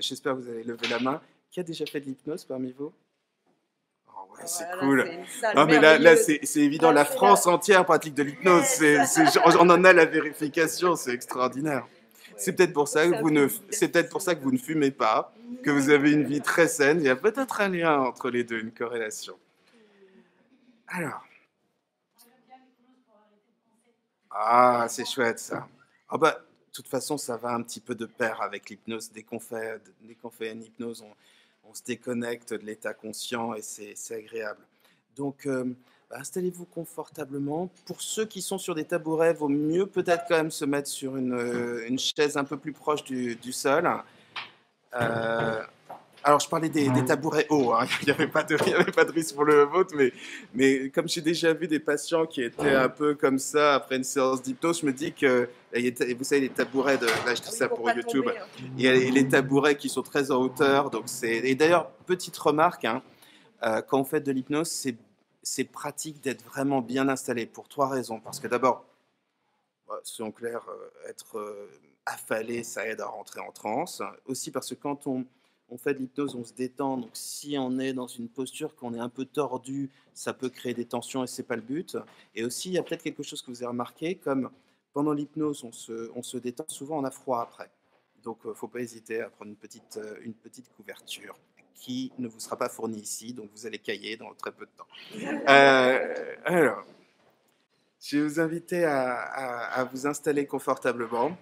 J'espère que vous avez levé la main. Qui a déjà fait de l'hypnose parmi vous? Oh ouais, c'est voilà, cool. Non mais là c'est évident, la France entière pratique de l'hypnose. On en a la vérification, c'est extraordinaire. Ouais. C'est peut-être pour ça que vous ne, c'est peut-être pour ça que vous ne fumez pas, que vous avez une vie très saine. Il y a peut-être un lien entre les deux, une corrélation. Alors. Ah, c'est chouette ça. Ah bah. De toute façon, ça va un petit peu de pair avec l'hypnose. Dès qu'on fait une hypnose, on se déconnecte de l'état conscient et c'est agréable. Donc, installez-vous confortablement. Pour ceux qui sont sur des tabourets, vaut mieux peut-être quand même se mettre sur une chaise un peu plus proche du sol. Alors, je parlais des tabourets hauts, hein. Il n'y avait pas de risque pour le vôtre, mais comme j'ai déjà vu des patients qui étaient un peu comme ça après une séance d'hypnose, je me dis que, vous savez, les tabourets, là je dis ça pour YouTube, il y a les tabourets qui sont très en hauteur. Donc et d'ailleurs, petite remarque, hein, quand on fait de l'hypnose, c'est pratique d'être vraiment bien installé pour trois raisons. Parce que d'abord, soyons clairs, être affalé, ça aide à rentrer en transe. Aussi parce que quand on fait de l'hypnose, on se détend, donc si on est dans une posture qu'on est un peu tordu, ça peut créer des tensions et ce n'est pas le but. Et aussi, il y a peut-être quelque chose que vous avez remarqué, comme pendant l'hypnose, on se détend, souvent on a froid après. Donc, il ne faut pas hésiter à prendre une petite couverture qui ne vous sera pas fournie ici, donc vous allez cailler dans très peu de temps. Alors, je vais vous inviter à vous installer confortablement.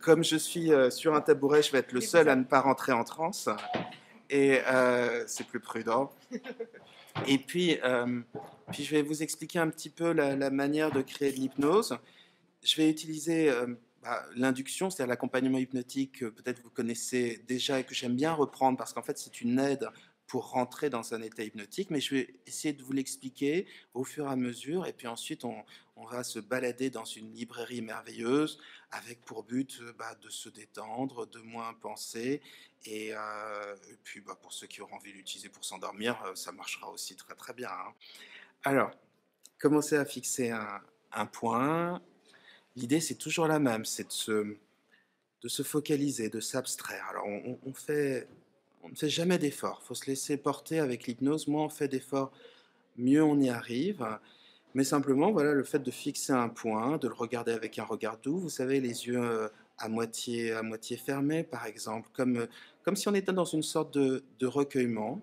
Comme je suis sur un tabouret, je vais être le seul à ne pas rentrer en transe. Et c'est plus prudent. Et puis je vais vous expliquer un petit peu la manière de créer de l'hypnose. Je vais utiliser l'induction, c'est-à-dire l'accompagnement hypnotique que peut-être vous connaissez déjà et que j'aime bien reprendre parce qu'en fait, c'est une aide pour rentrer dans un état hypnotique. Mais je vais essayer de vous l'expliquer au fur et à mesure. Et puis ensuite, on va se balader dans une librairie merveilleuse avec pour but de se détendre, de moins penser. Et puis, pour ceux qui auront envie de l'utiliser pour s'endormir, ça marchera aussi très, très bien, hein. Alors, commencez à fixer un point. L'idée, c'est toujours la même, c'est de se focaliser, de s'abstraire. Alors, on ne fait jamais d'effort. Il faut se laisser porter avec l'hypnose. Moins on fait d'efforts, mieux on y arrive. Mais simplement, voilà, le fait de fixer un point, de le regarder avec un regard doux, vous savez, les yeux à moitié fermés, par exemple, comme si on était dans une sorte de recueillement,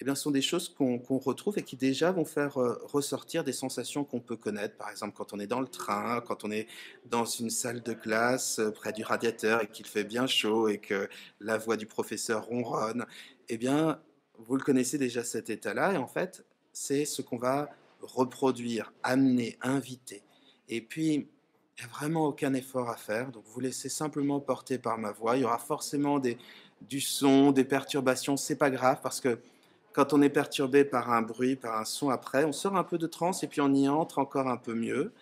eh bien, ce sont des choses qu'on retrouve et qui déjà vont faire ressortir des sensations qu'on peut connaître. Par exemple, quand on est dans le train, quand on est dans une salle de classe près du radiateur et qu'il fait bien chaud et que la voix du professeur ronronne, eh bien, vous le connaissez déjà cet état-là. Et en fait, c'est ce qu'on va reproduire, amener, inviter. Et puis, il n'y a vraiment aucun effort à faire. Donc, vous laissez simplement porter par ma voix. Il y aura forcément du son, des perturbations. Ce n'est pas grave parce que quand on est perturbé par un bruit, par un son, après, on sort un peu de transe et puis on y entre encore un peu mieux.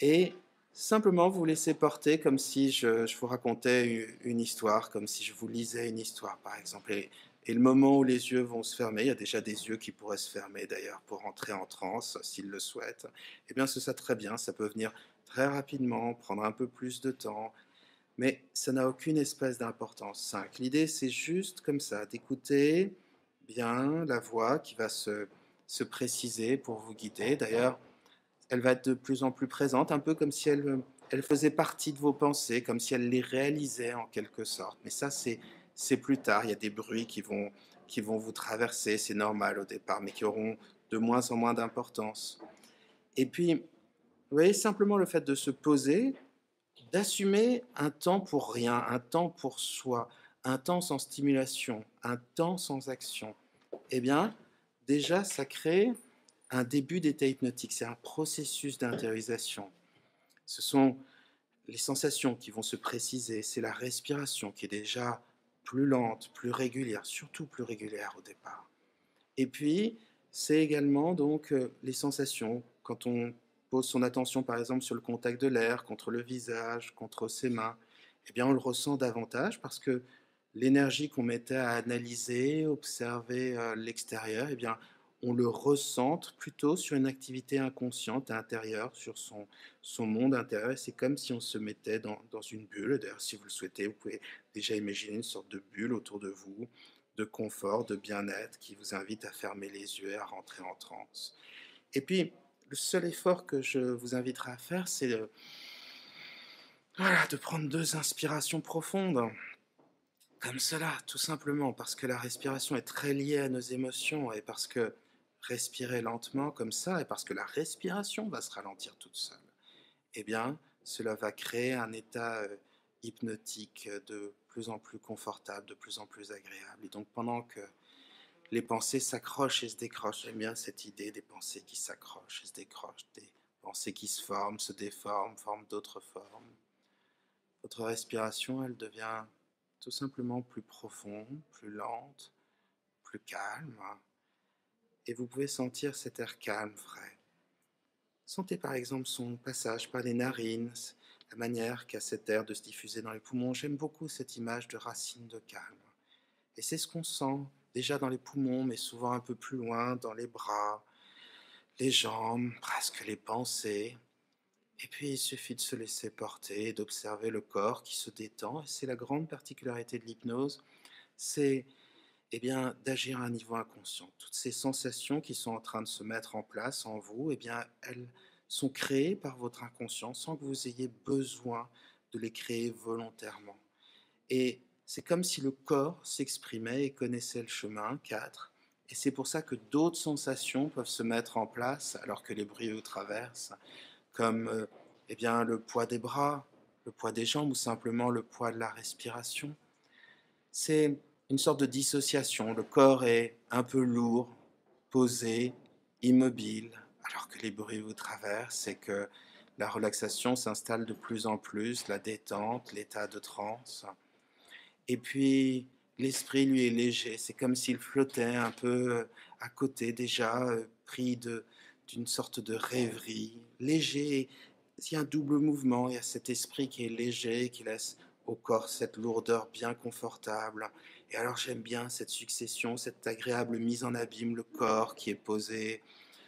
Et simplement, vous laissez porter comme si je vous racontais une histoire, comme si je vous lisais une histoire, par exemple. Et le moment où les yeux vont se fermer, il y a déjà des yeux qui pourraient se fermer d'ailleurs pour entrer en transe s'ils le souhaitent, eh bien ce sera très bien, ça peut venir très rapidement, prendre un peu plus de temps, mais ça n'a aucune espèce d'importance. 5. L'idée c'est juste comme ça, d'écouter bien la voix qui va se préciser pour vous guider. D'ailleurs, elle va être de plus en plus présente, un peu comme si elle faisait partie de vos pensées, comme si elle les réalisait en quelque sorte, mais ça c'est plus tard, il y a des bruits qui vont vous traverser, c'est normal au départ, mais qui auront de moins en moins d'importance. Et puis, vous voyez, simplement le fait de se poser, d'assumer un temps pour rien, un temps pour soi, un temps sans stimulation, un temps sans action, eh bien, déjà, ça crée un début d'état hypnotique, c'est un processus d'intériorisation. Ce sont les sensations qui vont se préciser, c'est la respiration qui est déjà plus lente, plus régulière, surtout plus régulière au départ. Et puis, c'est également donc les sensations. Quand on pose son attention, par exemple, sur le contact de l'air, contre le visage, contre ses mains, eh bien, on le ressent davantage parce que l'énergie qu'on mettait à analyser, observer l'extérieur, eh bien, on le recentre plutôt sur une activité inconsciente intérieure, sur son monde intérieur. Et c'est comme si on se mettait dans une bulle. D'ailleurs, si vous le souhaitez, vous pouvez déjà imaginer une sorte de bulle autour de vous, de confort, de bien-être, qui vous invite à fermer les yeux, à rentrer en transe. Et puis, le seul effort que je vous inviterai à faire, c'est de prendre 2 inspirations profondes. Comme cela, tout simplement, parce que la respiration est très liée à nos émotions, et parce que respirer lentement comme ça, et parce que la respiration va se ralentir toute seule, eh bien, cela va créer un état hypnotique de plus en plus confortable, de plus en plus agréable. Et donc, pendant que les pensées s'accrochent et se décrochent, j'aime bien cette idée des pensées qui s'accrochent et se décrochent, des pensées qui se forment, se déforment, forment d'autres formes. Votre respiration, elle devient tout simplement plus profonde, plus lente, plus calme. Et vous pouvez sentir cet air calme, frais. Sentez par exemple son passage par les narines, la manière qu'a cet air de se diffuser dans les poumons. J'aime beaucoup cette image de racine de calme. Et c'est ce qu'on sent déjà dans les poumons, mais souvent un peu plus loin, dans les bras, les jambes, presque les pensées. Et puis, il suffit de se laisser porter, d'observer le corps qui se détend. Et c'est la grande particularité de l'hypnose, c'est d'agir à un niveau inconscient. Toutes ces sensations qui sont en train de se mettre en place en vous, elles sont créées par votre inconscient sans que vous ayez besoin de les créer volontairement. Et c'est comme si le corps s'exprimait et connaissait le chemin, 4. Et c'est pour ça que d'autres sensations peuvent se mettre en place alors que les bruits vous traversent, comme le poids des bras, le poids des jambes ou simplement le poids de la respiration. C'est une sorte de dissociation. Le corps est un peu lourd, posé, immobile, alors que les bruits vous traversent et que la relaxation s'installe de plus en plus, la détente, l'état de transe. Et puis l'esprit, lui, est léger. C'est comme s'il flottait un peu à côté déjà, pris d'une sorte de rêverie, léger. Il y a un double mouvement, il y a cet esprit qui est léger, qui laisse au corps cette lourdeur bien confortable. Et alors j'aime bien cette succession, cette agréable mise en abîme, le corps qui est posé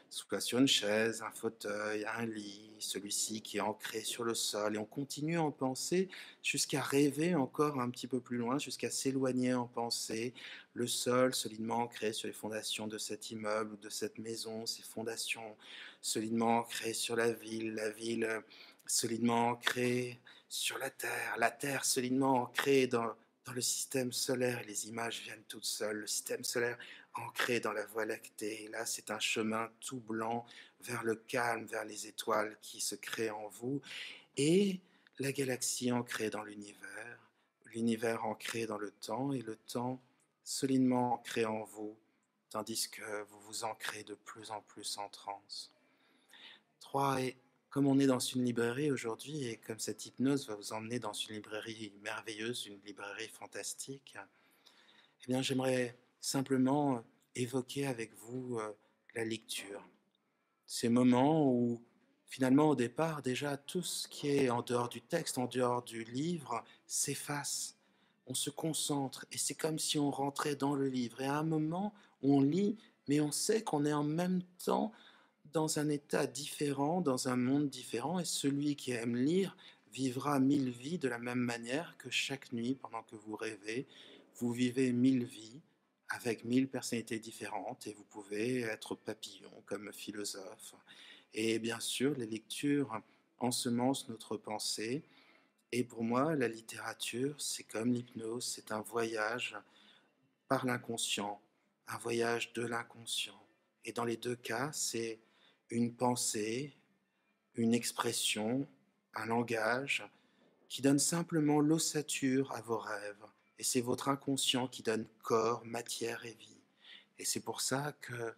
soit sur une chaise, un fauteuil, un lit, celui-ci qui est ancré sur le sol. Et on continue en pensée jusqu'à rêver encore un petit peu plus loin, jusqu'à s'éloigner en pensée. Le sol solidement ancré sur les fondations de cet immeuble ou de cette maison, ses fondations solidement ancrées sur la ville solidement ancrée sur la terre solidement ancrée dans le système solaire. Les images viennent toutes seules, le système solaire ancré dans la Voie lactée. Et là, c'est un chemin tout blanc vers le calme, vers les étoiles qui se créent en vous. Et la galaxie ancrée dans l'univers, l'univers ancré dans le temps et le temps solidement ancré en vous, tandis que vous vous ancrez de plus en plus en transe. 3. Et comme on est dans une librairie aujourd'hui et comme cette hypnose va vous emmener dans une librairie merveilleuse, une librairie fantastique, j'aimerais simplement évoquer avec vous la lecture. Ces moments où, finalement, au départ, déjà, tout ce qui est en dehors du texte, en dehors du livre, s'efface. On se concentre et c'est comme si on rentrait dans le livre. Et à un moment, on lit, mais on sait qu'on est en même temps dans un état différent, dans un monde différent. Et celui qui aime lire vivra 1000 vies de la même manière que chaque nuit, pendant que vous rêvez, vous vivez 1000 vies, avec 1000 personnalités différentes, et vous pouvez être papillon comme philosophe. Et bien sûr, les lectures ensemencent notre pensée, et pour moi, la littérature, c'est comme l'hypnose, c'est un voyage par l'inconscient, un voyage de l'inconscient. Et dans les deux cas, c'est une pensée, une expression, un langage, qui donne simplement l'ossature à vos rêves. Et c'est votre inconscient qui donne corps, matière et vie. Et c'est pour ça que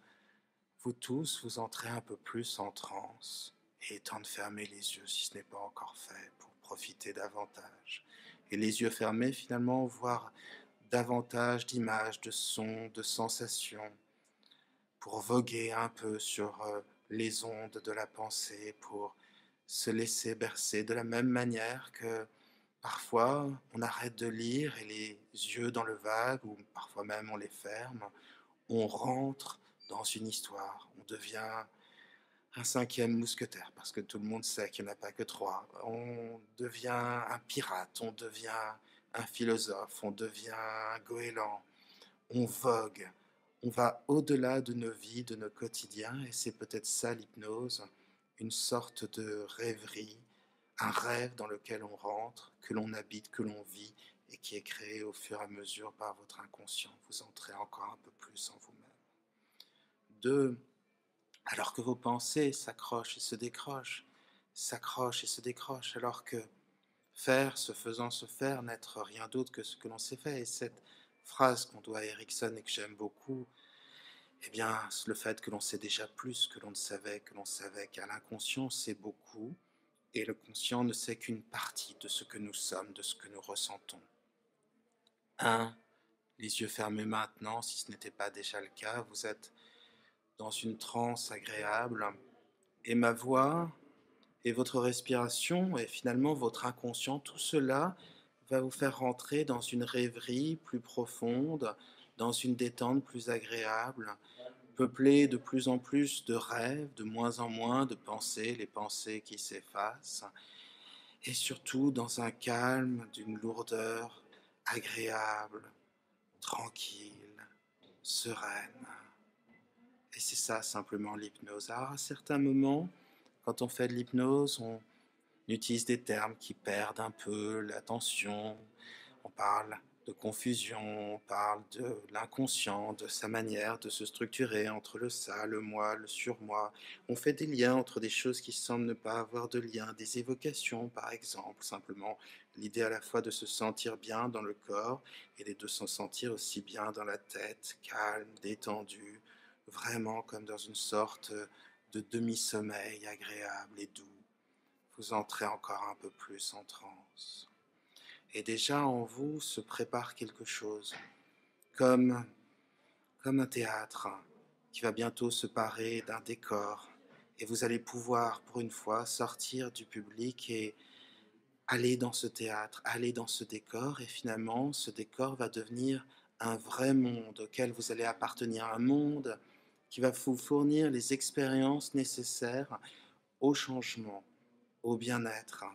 vous tous, vous entrez un peu plus en transe. Et temps de fermer les yeux, si ce n'est pas encore fait, pour profiter davantage. Et les yeux fermés, finalement, voir davantage d'images, de sons, de sensations, pour voguer un peu sur les ondes de la pensée, pour se laisser bercer de la même manière que parfois, on arrête de lire et les yeux dans le vague, ou parfois même on les ferme, on rentre dans une histoire, on devient un cinquième mousquetaire, parce que tout le monde sait qu'il n'y en a pas que trois. On devient un pirate, on devient un philosophe, on devient un goéland, on vogue. On va au-delà de nos vies, de nos quotidiens, et c'est peut-être ça l'hypnose, une sorte de rêverie, un rêve dans lequel on rentre, que l'on habite, que l'on vit, et qui est créé au fur et à mesure par votre inconscient. Vous entrez encore un peu plus en vous-même. Deux, alors que vos pensées s'accrochent et se décrochent, s'accrochent et se décrochent, alors que faire, se faisant se faire, n'être rien d'autre que ce que l'on s'est fait. Et cette phrase qu'on doit à Erickson et que j'aime beaucoup, eh bien, le fait que l'on sait déjà plus que l'on ne savait, car l'inconscient sait beaucoup, et le conscient ne sait qu'une partie de ce que nous sommes, de ce que nous ressentons. 1. Les yeux fermés maintenant, si ce n'était pas déjà le cas, vous êtes dans une transe agréable, et ma voix, et votre respiration, et finalement votre inconscient, tout cela va vous faire rentrer dans une rêverie plus profonde, dans une détente plus agréable, peuplée de plus en plus de rêves, de moins en moins de pensées, les pensées qui s'effacent, et surtout dans un calme, d'une lourdeur agréable, tranquille, sereine. Et c'est ça simplement l'hypnose. Alors à certains moments, quand on fait de l'hypnose, on utilise des termes qui perdent un peu l'attention, on parle de confusion, on parle de l'inconscient, de sa manière de se structurer entre le ça, le moi, le surmoi. On fait des liens entre des choses qui semblent ne pas avoir de lien, des évocations par exemple, simplement l'idée à la fois de se sentir bien dans le corps et de se sentir aussi bien dans la tête, calme, détendu, vraiment comme dans une sorte de demi-sommeil agréable et doux. Vous entrez encore un peu plus en transe. Et déjà en vous se prépare quelque chose, comme un théâtre qui va bientôt se parer d'un décor. Et vous allez pouvoir, pour une fois, sortir du public et aller dans ce théâtre, aller dans ce décor. Et finalement, ce décor va devenir un vrai monde auquel vous allez appartenir, un monde qui va vous fournir les expériences nécessaires au changement, au bien-être.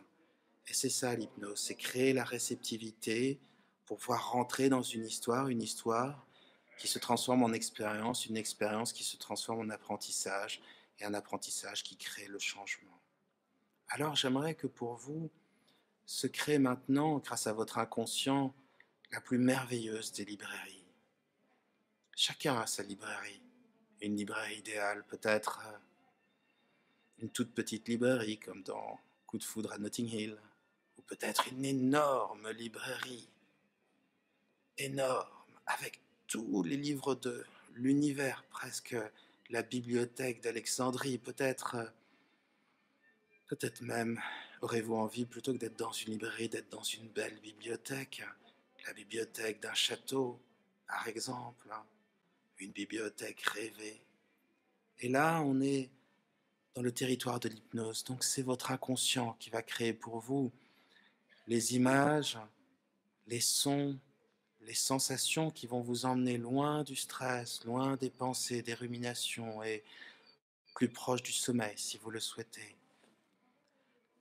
Et c'est ça l'hypnose, c'est créer la réceptivité pour pouvoir rentrer dans une histoire qui se transforme en expérience, une expérience qui se transforme en apprentissage, et un apprentissage qui crée le changement. Alors j'aimerais que pour vous, se crée maintenant, grâce à votre inconscient, la plus merveilleuse des librairies. Chacun a sa librairie, une librairie idéale, peut-être une toute petite librairie comme dans Coup de foudre à Notting Hill, ou peut-être une énorme librairie, énorme, avec tous les livres de l'univers, presque la bibliothèque d'Alexandrie, peut-être même aurez-vous envie, plutôt que d'être dans une librairie, d'être dans une belle bibliothèque, la bibliothèque d'un château, par exemple, une bibliothèque rêvée. Et là, on est dans le territoire de l'hypnose, donc c'est votre inconscient qui va créer pour vous les images, les sons, les sensations qui vont vous emmener loin du stress, loin des pensées, des ruminations et plus proche du sommeil si vous le souhaitez.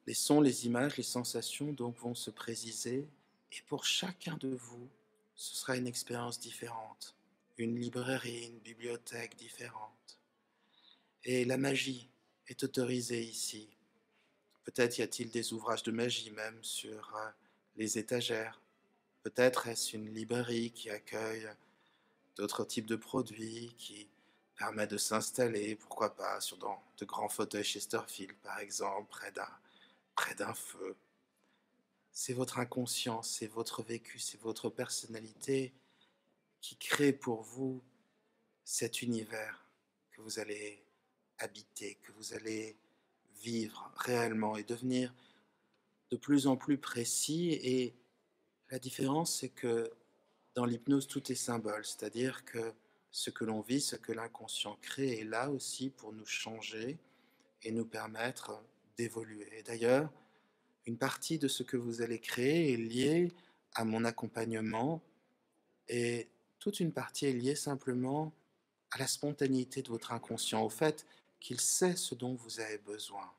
Les sons, les images, les sensations donc vont se préciser, et pour chacun de vous, ce sera une expérience différente, une librairie, une bibliothèque différente. Et la magie est autorisée ici. Peut-être y a-t-il des ouvrages de magie même sur les étagères. Peut-être est-ce une librairie qui accueille d'autres types de produits, qui permet de s'installer, pourquoi pas, sur de grands fauteuils Chesterfield par exemple, près d'un feu. C'est votre inconscient, c'est votre vécu, c'est votre personnalité qui crée pour vous cet univers que vous allez habiter, que vous allez vivre réellement et devenir de plus en plus précis. Et la différence, c'est que dans l'hypnose, tout est symbole, c'est-à-dire que ce que l'on vit, ce que l'inconscient crée, est là aussi pour nous changer et nous permettre d'évoluer. D'ailleurs, une partie de ce que vous allez créer est liée à mon accompagnement, et toute une partie est liée simplement à la spontanéité de votre inconscient, au fait qu'il sait ce dont vous avez besoin.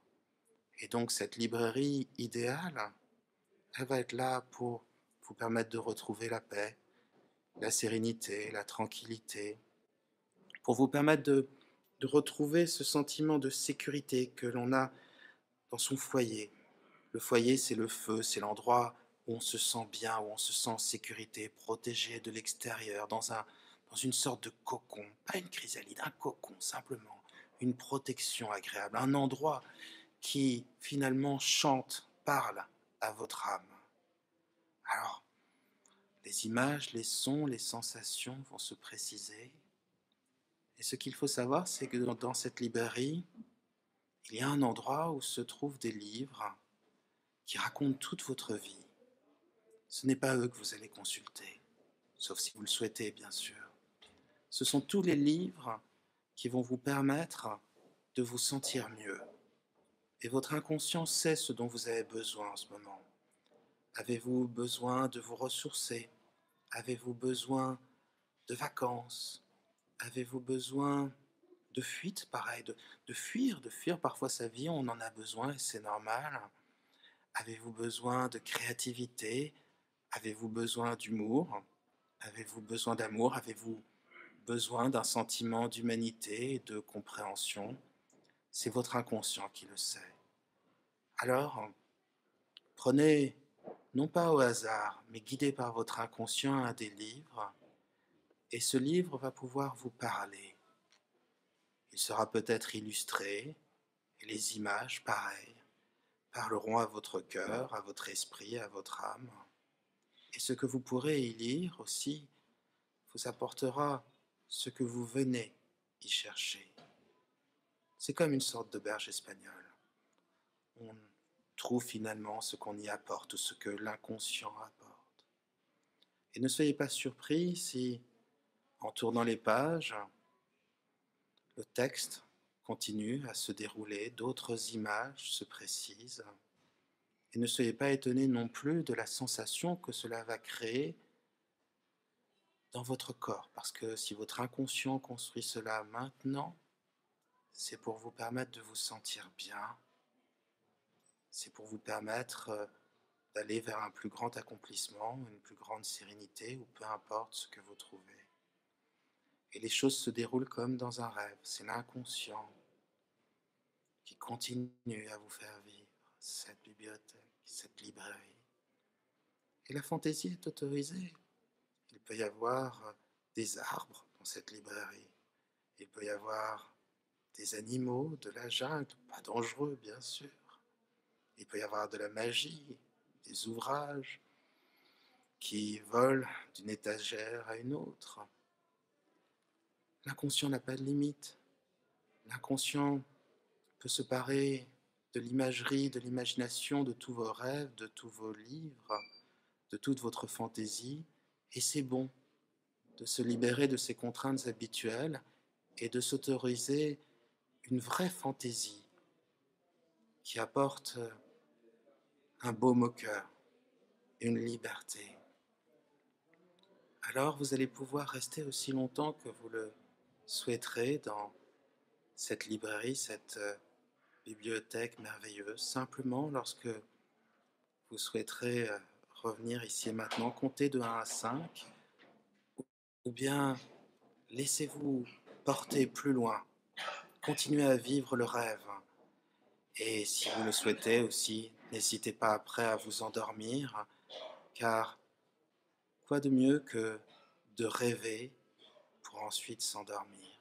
Et donc cette librairie idéale, elle va être là pour vous permettre de retrouver la paix, la sérénité, la tranquillité, pour vous permettre de retrouver ce sentiment de sécurité que l'on a dans son foyer. Le foyer, c'est le feu, c'est l'endroit où on se sent bien, où on se sent en sécurité, protégé de l'extérieur, dans une sorte de cocon, pas une chrysalide, un cocon simplement, une protection agréable, un endroit qui finalement chante, parle à votre âme. Alors, les images, les sons, les sensations vont se préciser. Et ce qu'il faut savoir, c'est que dans cette librairie, il y a un endroit où se trouvent des livres qui racontent toute votre vie. Ce n'est pas eux que vous allez consulter, sauf si vous le souhaitez, bien sûr. Ce sont tous les livres qui vont vous permettre de vous sentir mieux. Et votre inconscient sait ce dont vous avez besoin en ce moment. Avez-vous besoin de vous ressourcer? Avez-vous besoin de vacances? Avez-vous besoin de fuite? Pareil, de fuir parfois sa vie, on en a besoin et c'est normal. Avez-vous besoin de créativité? Avez-vous besoin d'humour? Avez-vous besoin d'amour? Avez-vous besoin d'un sentiment d'humanité et de compréhension? C'est votre inconscient qui le sait. Alors, prenez, non pas au hasard, mais guidé par votre inconscient, un des livres, et ce livre va pouvoir vous parler. Il sera peut-être illustré, et les images, pareil, parleront à votre cœur, à votre esprit, à votre âme. Et ce que vous pourrez y lire aussi vous apportera ce que vous venez y chercher. C'est comme une sorte d'auberge espagnole. On trouve finalement ce qu'on y apporte, ou ce que l'inconscient apporte. Et ne soyez pas surpris si, en tournant les pages, le texte continue à se dérouler, d'autres images se précisent. Et ne soyez pas étonnés non plus de la sensation que cela va créer dans votre corps, parce que si votre inconscient construit cela maintenant, c'est pour vous permettre de vous sentir bien, c'est pour vous permettre d'aller vers un plus grand accomplissement, une plus grande sérénité, ou peu importe ce que vous trouvez. Et les choses se déroulent comme dans un rêve, c'est l'inconscient qui continue à vous faire vivre cette bibliothèque, cette librairie. Et la fantaisie est autorisée. Il peut y avoir des arbres dans cette librairie, il peut y avoir des animaux, de la jungle, pas dangereux bien sûr, il peut y avoir de la magie, des ouvrages qui volent d'une étagère à une autre. L'inconscient n'a pas de limite. L'inconscient peut se parer de l'imagerie, de l'imagination, de tous vos rêves, de tous vos livres, de toute votre fantaisie. Et c'est bon de se libérer de ses contraintes habituelles et de s'autoriser une vraie fantaisie qui apporte un baume au cœur, une liberté. Alors vous allez pouvoir rester aussi longtemps que vous le souhaiterez dans cette librairie, cette bibliothèque merveilleuse. Simplement, lorsque vous souhaiterez revenir ici et maintenant, comptez de 1 à 5, ou bien laissez-vous porter plus loin, continuez à vivre le rêve. Et si vous le souhaitez aussi, n'hésitez pas après à vous endormir, car quoi de mieux que de rêver pour ensuite s'endormir?